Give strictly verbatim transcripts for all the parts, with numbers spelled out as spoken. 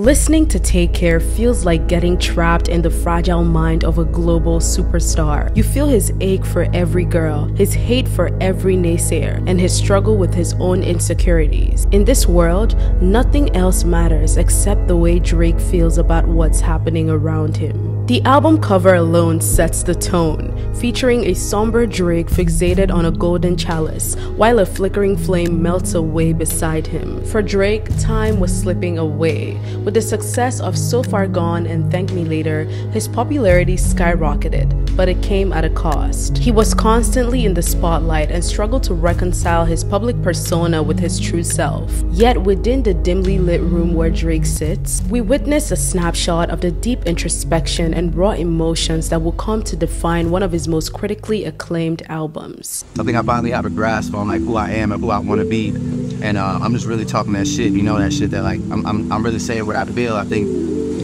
Listening to Take Care feels like getting trapped in the fragile mind of a global superstar. You feel his ache for every girl, his hate for every naysayer, and his struggle with his own insecurities. In this world, nothing else matters except the way Drake feels about what's happening around him. The album cover alone sets the tone, featuring a somber Drake fixated on a golden chalice, while a flickering flame melts away beside him. For Drake, time was slipping away. With the success of So Far Gone and Thank Me Later, his popularity skyrocketed, but it came at a cost. He was constantly in the spotlight and struggled to reconcile his public persona with his true self. Yet within the dimly lit room where Drake sits, we witness a snapshot of the deep introspection and raw emotions that will come to define one of his most critically acclaimed albums. I think I finally have a grasp on like who I am and who I want to be. And uh, I'm just really talking that shit, you know, that shit that like, I'm, I'm, I'm really saying what I feel. I think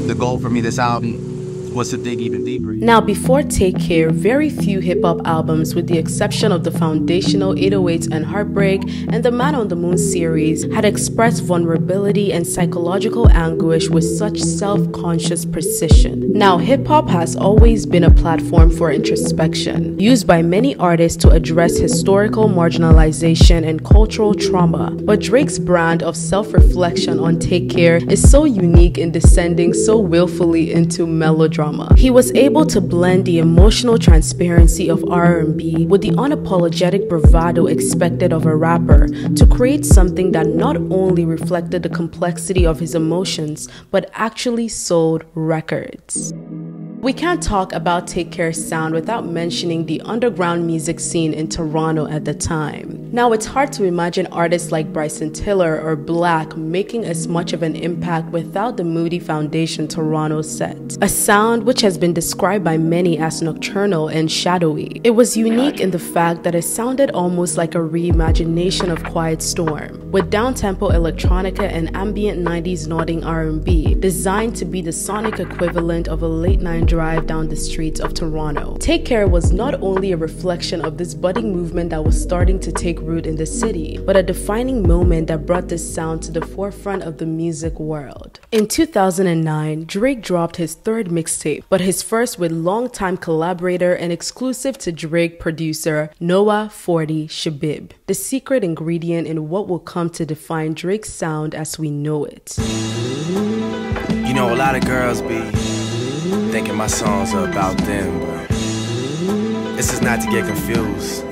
the goal for me this album was to dig even deeper. Now, before Take Care, very few hip-hop albums, with the exception of the foundational eight oh eights and Heartbreak and the Man on the Moon series, had expressed vulnerability and psychological anguish with such self-conscious precision. Now, hip-hop has always been a platform for introspection, used by many artists to address historical marginalization and cultural trauma, but Drake's brand of self-reflection on Take Care is so unique in descending so willfully into melodrama. He was able to blend the emotional transparency of R and B with the unapologetic bravado expected of a rapper to create something that not only reflected the complexity of his emotions, but actually sold records. We can't talk about Take Care's sound without mentioning the underground music scene in Toronto at the time. Now, it's hard to imagine artists like Bryson Tiller or Black making as much of an impact without the moody foundation Toronto set. A sound which has been described by many as nocturnal and shadowy. It was unique in the fact that it sounded almost like a reimagination of Quiet Storm, with downtempo electronica and ambient nineties nodding R and B, designed to be the sonic equivalent of a late-night drive down the streets of Toronto. Take Care was not only a reflection of this budding movement that was starting to take root in the city, but a defining moment that brought this sound to the forefront of the music world. In two thousand nine, Drake dropped his third mixtape, but his first with longtime collaborator and exclusive to Drake producer Noah forty Shabib, the secret ingredient in what will come to define Drake's sound as we know it. You know, a lot of girls be thinking my songs are about them, but this is not to get confused.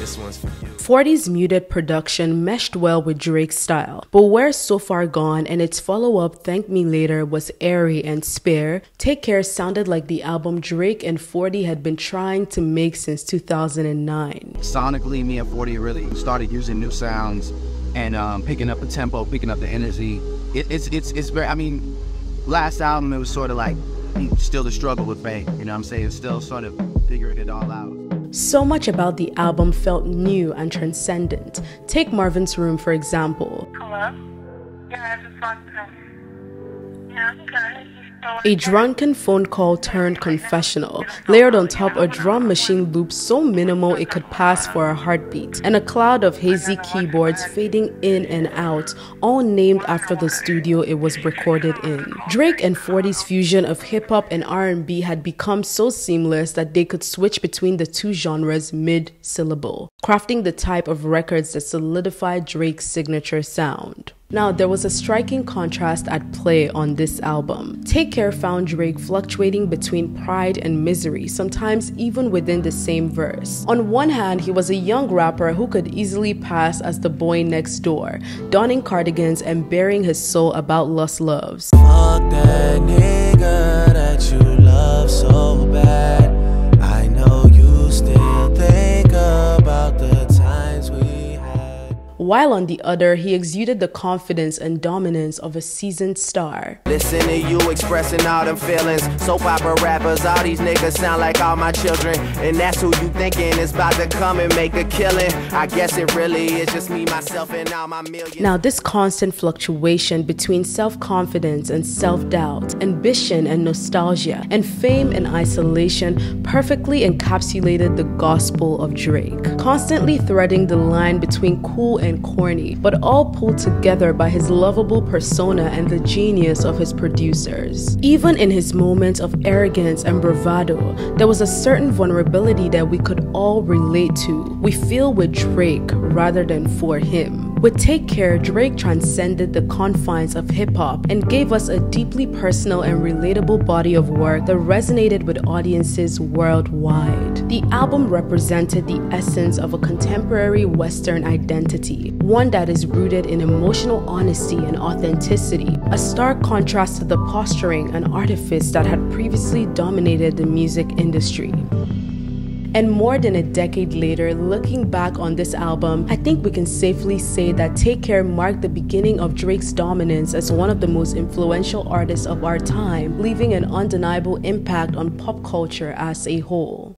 This one's for you. forty's muted production meshed well with Drake's style, but where So Far Gone and its follow-up Thank Me Later was airy and spare, Take Care sounded like the album Drake and forty had been trying to make since two thousand nine. Sonically, me and forty really started using new sounds and um, picking up the tempo, picking up the energy. It, it's, it's, it's very, I mean, last album, it was sort of like still the struggle with Faye, you know what I'm saying? Still sort of figuring it all out. So much about the album felt new and transcendent. Take Marvin's Room, for example. Hello? Yeah, I just want to... Yeah, I'm good. A drunken phone call turned confessional, layered on top a drum machine loop so minimal it could pass for a heartbeat, and a cloud of hazy keyboards fading in and out, all named after the studio it was recorded in. Drake and forty's fusion of hip-hop and R and B had become so seamless that they could switch between the two genres mid-syllable, crafting the type of records that solidified Drake's signature sound. Now, there was a striking contrast at play on this album. Take Care found Drake fluctuating between pride and misery, sometimes even within the same verse. On one hand, he was a young rapper who could easily pass as the boy next door, donning cardigans and bearing his soul about lost loves. Fuck that nigga that you love so bad. I know you still think about the times we... While on the other, he exuded the confidence and dominance of a seasoned star. Listen to you expressing all them feelings. Soap opera rappers, all these niggas sound like all my children. And that's who you thinking is about to come and make a killing. I guess it really is just me, myself, and all my millions. Now, this constant fluctuation between self-confidence and self-doubt, ambition and nostalgia, and fame and isolation perfectly encapsulated the gospel of Drake, constantly threading the line between cool and and corny, but all pulled together by his lovable persona and the genius of his producers. Even in his moments of arrogance and bravado, there was a certain vulnerability that we could all relate to. We feel with Drake rather than for him. With Take Care, Drake transcended the confines of hip-hop and gave us a deeply personal and relatable body of work that resonated with audiences worldwide. The album represented the essence of a contemporary Western identity, one that is rooted in emotional honesty and authenticity, a stark contrast to the posturing and artifice that had previously dominated the music industry. And more than a decade later, looking back on this album, I think we can safely say that Take Care marked the beginning of Drake's dominance as one of the most influential artists of our time, leaving an undeniable impact on pop culture as a whole.